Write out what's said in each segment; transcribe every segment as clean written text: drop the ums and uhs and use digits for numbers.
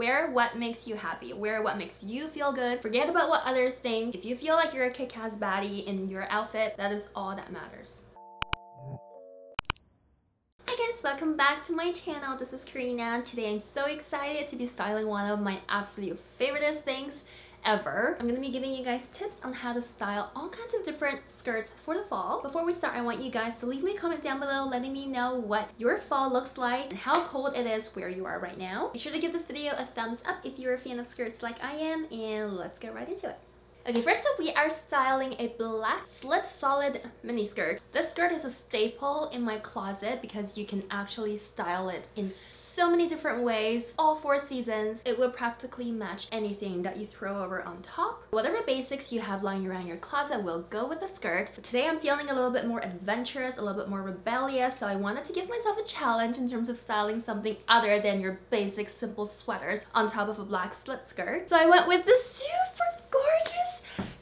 Wear what makes you happy. Wear what makes you feel good. Forget about what others think. If you feel like you're a kick-ass baddie in your outfit, that is all that matters. Welcome back to my channel. This is Karina. Today I'm so excited to be styling one of my absolute favorite things ever. I'm gonna be giving you guys tips on how to style all kinds of different skirts for the fall. Before we start, I want you guys to leave me a comment down below letting me know what your fall looks like and how cold it is where you are right now. Be sure to give this video a thumbs up if you're a fan of skirts like I am, and let's get right into it. Okay, first up we are styling a black slit solid mini skirt. This skirt is a staple in my closet because you can actually style it in so many different ways, all four seasons. It will practically match anything that you throw over on top. Whatever basics you have lying around your closet will go with the skirt. But today I'm feeling a little bit more adventurous, a little bit more rebellious, so I wanted to give myself a challenge in terms of styling something other than your basic simple sweaters on top of a black slit skirt. So I went with this super gorgeous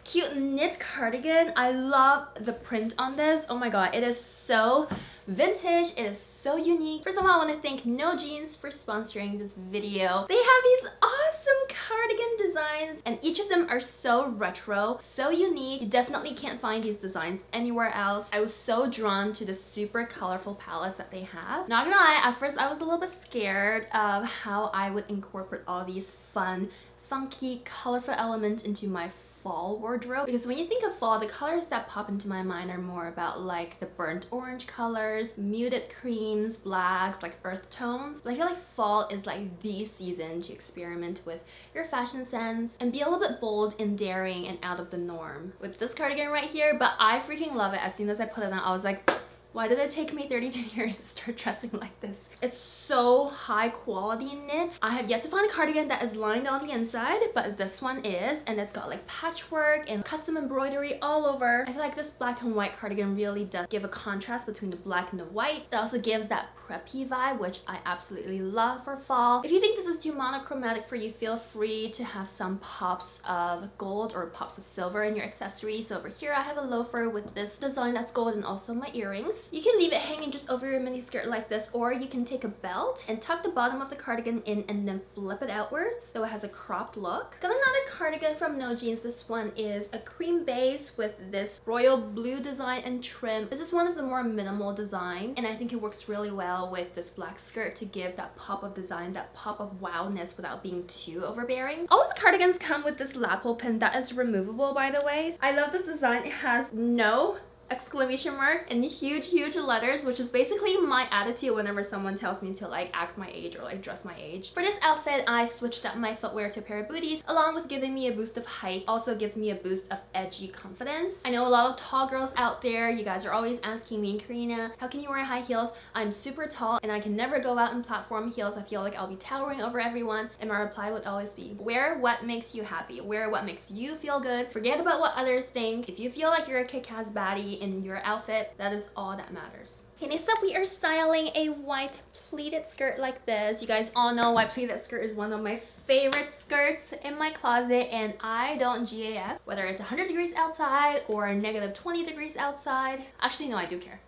cute knit cardigan. I love the print on this. Oh my god, it is so vintage. It is so unique. First of all, I want to thank No Jeans for sponsoring this video. They have these awesome cardigan designs and each of them are so retro, so unique. You definitely can't find these designs anywhere else. I was so drawn to the super colorful palettes that they have. Not gonna lie, at first I was a little bit scared of how I would incorporate all these fun, funky, colorful elements into my fall wardrobe, because when you think of fall, the colors that pop into my mind are more about like the burnt orange colors, muted creams, blacks, like earth tones. But I feel like fall is like the season to experiment with your fashion sense and be a little bit bold and daring and out of the norm with this cardigan right here. But I freaking love it. As soon as I put it on, I was like, why did it take me 32 years to start dressing like this? It's so high quality knit. I have yet to find a cardigan that is lined on the inside, but this one is, and it's got like patchwork and custom embroidery all over. I feel like this black and white cardigan really does give a contrast between the black and the white. It also gives that preppy vibe, which I absolutely love for fall. If you think this is too monochromatic for you, feel free to have some pops of gold or pops of silver in your accessories. So over here I have a loafer with this design that's gold and also my earrings. You can leave it hanging just over your mini skirt like this, or you can take a belt and tuck the bottom of the cardigan in and then flip it outwards so it has a cropped look. Got another cardigan from No Jeans. This one is a cream base with this royal blue design and trim. This is one of the more minimal design, and I think it works really well with this black skirt to give that pop of design, that pop of wowness without being too overbearing. All of the cardigans come with this lapel pin that is removable, by the way. I love this design. It has no exclamation mark and huge letters, which is basically my attitude whenever someone tells me to like act my age or like dress my age. For this outfit, I switched up my footwear to a pair of booties, along with giving me a boost of height. Also gives me a boost of edgy confidence. I know a lot of tall girls out there, you guys are always asking me, Karina, how can you wear high heels? I'm super tall and I can never go out in platform heels. I feel like I'll be towering over everyone. And my reply would always be, wear what makes you happy. Wear what makes you feel good. Forget about what others think. If you feel like you're a kick-ass baddie in your outfit, that is all that matters. Okay, next up we are styling a white pleated skirt like this. You guys all know white pleated skirt is one of my favorite skirts in my closet, and I don't GAF whether it's 100 degrees outside or negative 20 degrees outside. Actually no, I do care.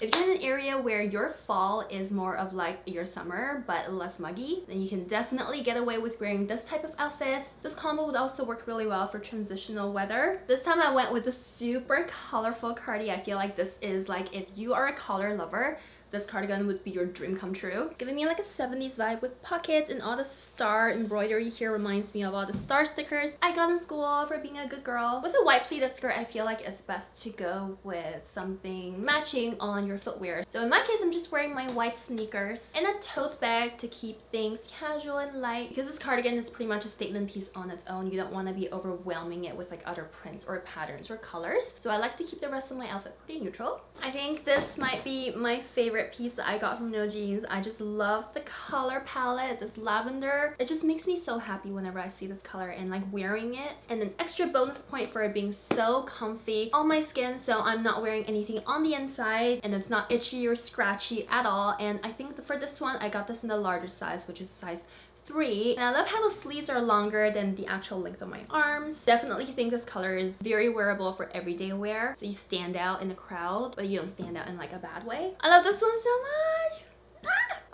If you're in an area where your fall is more of like your summer but less muggy, then you can definitely get away with wearing this type of outfits. This combo would also work really well for transitional weather. This time I went with a super colorful cardi. I feel like this is like, if you are a color lover, this cardigan would be your dream come true. Giving me like a 70s vibe with pockets, and all the star embroidery here reminds me of all the star stickers I got in school for being a good girl. With a white pleated skirt, I feel like it's best to go with something matching on your footwear. So in my case, I'm just wearing my white sneakers and a tote bag to keep things casual and light, because this cardigan is pretty much a statement piece on its own. You don't want to be overwhelming it with like other prints or patterns or colors. So I like to keep the rest of my outfit pretty neutral. I think this might be my favorite piece that I got from No Jeans. I just love the color palette, this lavender. It just makes me so happy whenever I see this color and like wearing it. And an extra bonus point for it being so comfy on my skin, so I'm not wearing anything on the inside and it's not itchy or scratchy at all. And I think for this one, I got this in the larger size, which is size 3, and I love how the sleeves are longer than the actual length of my arms. Definitely think this color is very wearable for everyday wear, so you stand out in the crowd, but you don't stand out in like a bad way. I love this one so much.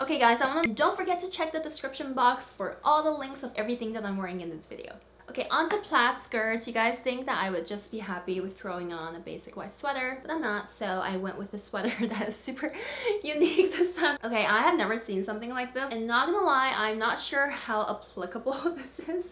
Okay guys, don't forget to check the description box for all the links of everything that I'm wearing in this video. Okay, on to plaid skirts. You guys think that I would just be happy with throwing on a basic white sweater, but I'm not, so I went with a sweater that is super unique this time. Okay, I have never seen something like this, and not gonna lie, I'm not sure how applicable this is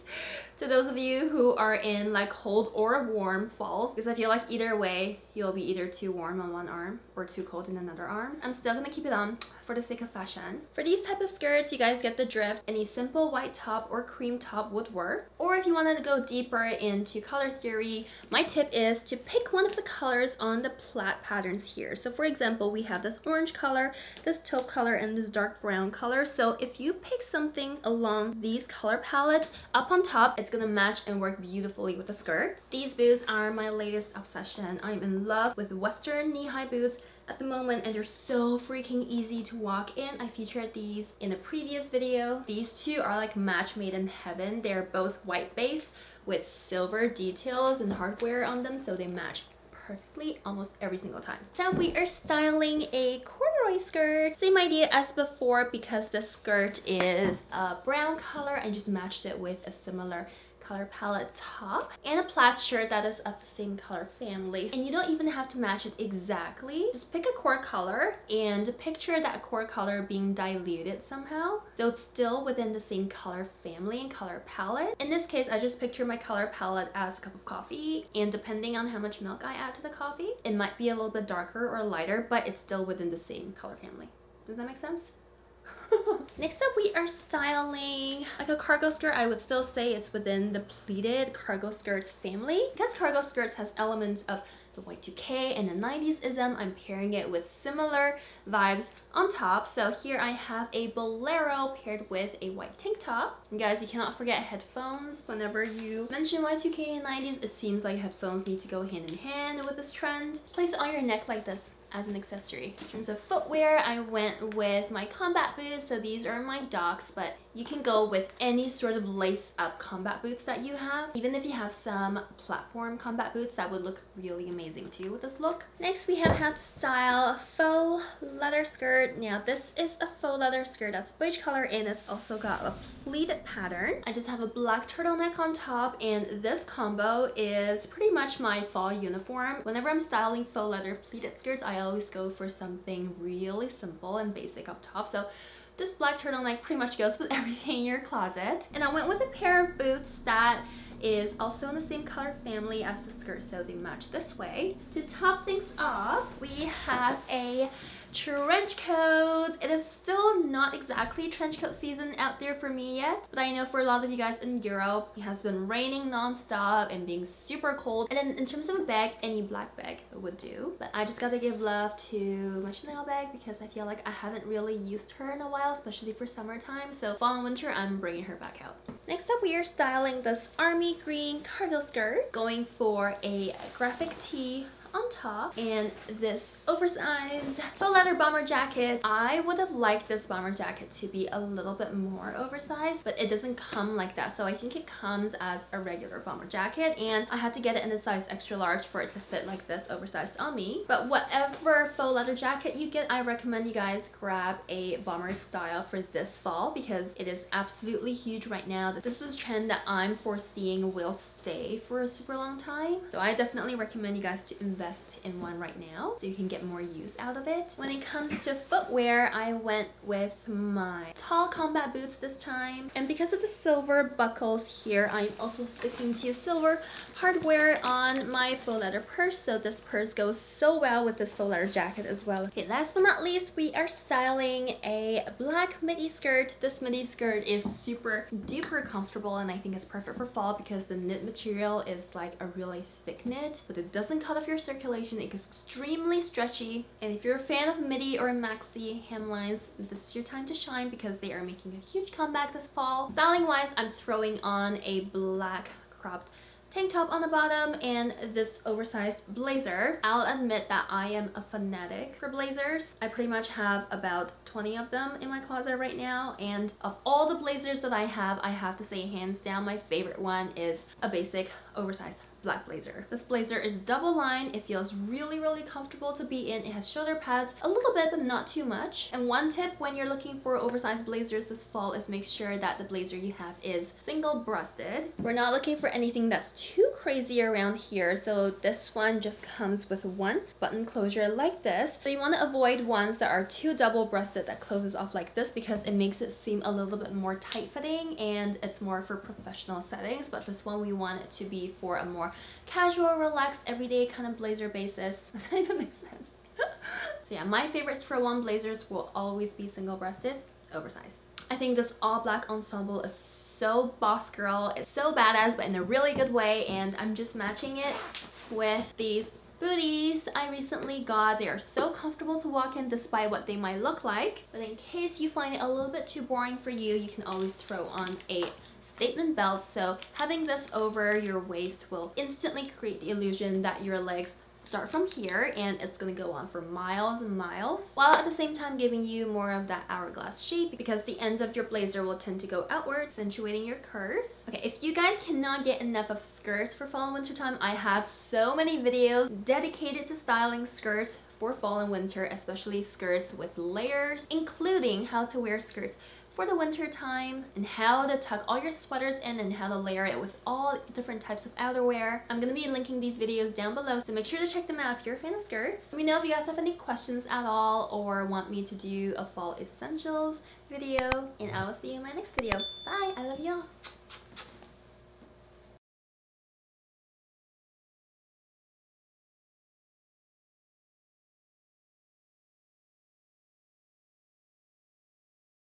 to those of you who are in like cold or warm falls, because I feel like either way, you'll be either too warm on one arm or too cold in another arm. I'm still gonna keep it on for the sake of fashion. For these type of skirts, you guys get the drift. Any simple white top or cream top would work, or if you want to go deeper into color theory, my tip is to pick one of the colors on the plaid patterns here. So for example, we have this orange color, this taupe color, and this dark brown color. So if you pick something along these color palettes up on top, it's gonna match and work beautifully with the skirt. These boots are my latest obsession. I'm in love with Western knee-high boots at the moment, and they're so freaking easy to walk in. I featured these in a previous video. These two are like match made in heaven. They're both white base with silver details and hardware on them, so they match perfectly almost every single time. Now we are styling a corduroy skirt. Same idea as before, because the skirt is a brown color. I just matched it with a similar color palette top and a plaid shirt that is of the same color family, and you don't even have to match it exactly. Just pick a core color and picture that core color being diluted somehow, though it's still within the same color family and color palette. In this case, I just picture my color palette as a cup of coffee, and depending on how much milk I add to the coffee, it might be a little bit darker or lighter, but it's still within the same color family. Does that make sense? Next up, we are styling like a cargo skirt. I would still say it's within the pleated cargo skirts family, because cargo skirts has elements of the Y2K and the 90s-ism. I'm pairing it with similar vibes on top. So here I have a bolero paired with a white tank top. And guys, you cannot forget headphones. Whenever you mention Y2K and 90s, it seems like headphones need to go hand in hand with this trend. Place it on your neck like this as an accessory. In terms of footwear, I went with my combat boots. So these are my Docs, but you can go with any sort of lace-up combat boots that you have. Even if you have some platform combat boots, that would look really amazing too with this look. Next, we have how to style a faux leather skirt. Now, this is a faux leather skirt that's beige color, and it's also got a pleated pattern. I just have a black turtleneck on top, and this combo is pretty much my fall uniform. Whenever I'm styling faux leather pleated skirts, I always go for something really simple and basic up top. So this black turtleneck pretty much goes with everything in your closet. And I went with a pair of boots that is also in the same color family as the skirt, so they match this way. To top things off, we have a trench coat. It is still not exactly trench coat season out there for me yet, but I know for a lot of you guys in Europe, it has been raining non-stop and being super cold. And then in terms of a bag, any black bag would do, but I just gotta give love to my Chanel bag, because I feel like I haven't really used her in a while, especially for summertime. So fall and winter, I'm bringing her back out. Next up, we are styling this army green cargo skirt, going for a graphic tee on top and this oversized faux leather bomber jacket. I would have liked this bomber jacket to be a little bit more oversized, but it doesn't come like that, so I think it comes as a regular bomber jacket, and I had to get it in a size extra large for it to fit like this oversized on me. But whatever faux leather jacket you get, I recommend you guys grab a bomber style for this fall, because it is absolutely huge right now. This is a trend that I'm foreseeing will stay for a super long time, so I definitely recommend you guys to invest in one right now so you can get more use out of it. When it comes to footwear, I went with my tall combat boots this time, and because of the silver buckles here, I'm also sticking to silver hardware on my faux leather purse, so this purse goes so well with this faux leather jacket as well. Okay, last but not least, we are styling a black midi skirt. This midi skirt is super duper comfortable, and I think it's perfect for fall because the knit material is like a really thick knit, but it doesn't cut off your circulation. It gets extremely stretchy, and if you're a fan of midi or maxi hemlines, this is your time to shine because they are making a huge comeback this fall. Styling wise, I'm throwing on a black cropped tank top on the bottom and this oversized blazer. I'll admit that I am a fanatic for blazers. I pretty much have about 20 of them in my closet right now, and of all the blazers that I have to say hands down my favorite one is a basic oversized black blazer. This blazer is double lined. It feels really comfortable to be in. It has shoulder pads a little bit, but not too much. And one tip when you're looking for oversized blazers this fall is make sure that the blazer you have is single-breasted. We're not looking for anything that's too crazy around here, so this one just comes with one button closure like this. So you want to avoid ones that are too double-breasted that closes off like this, because it makes it seem a little bit more tight-fitting and it's more for professional settings. But this one we want it to be for a more casual, relaxed, everyday kind of blazer basis. Does that even make sense? So yeah, my favorites for one blazers will always be single-breasted, oversized. I think this all-black ensemble is so boss girl. It's so badass, but in a really good way, and I'm just matching it with these booties I recently got. They are so comfortable to walk in despite what they might look like. But in case you find it a little bit too boring for you, you can always throw on a statement belt. So having this over your waist will instantly create the illusion that your legs start from here, and it's gonna go on for miles and miles, while at the same time giving you more of that hourglass shape, because the ends of your blazer will tend to go outward, accentuating your curves. Okay, if you guys cannot get enough of skirts for fall and winter time, I have so many videos dedicated to styling skirts for fall and winter, especially skirts with layers, including how to wear skirts for the winter time and how to tuck all your sweaters in and how to layer it with all different types of outerwear. I'm gonna be linking these videos down below, so make sure to check them out if you're a fan of skirts. Let me know if you guys have any questions at all or want me to do a fall essentials video, and I will see you in my next video. Bye, I love y'all.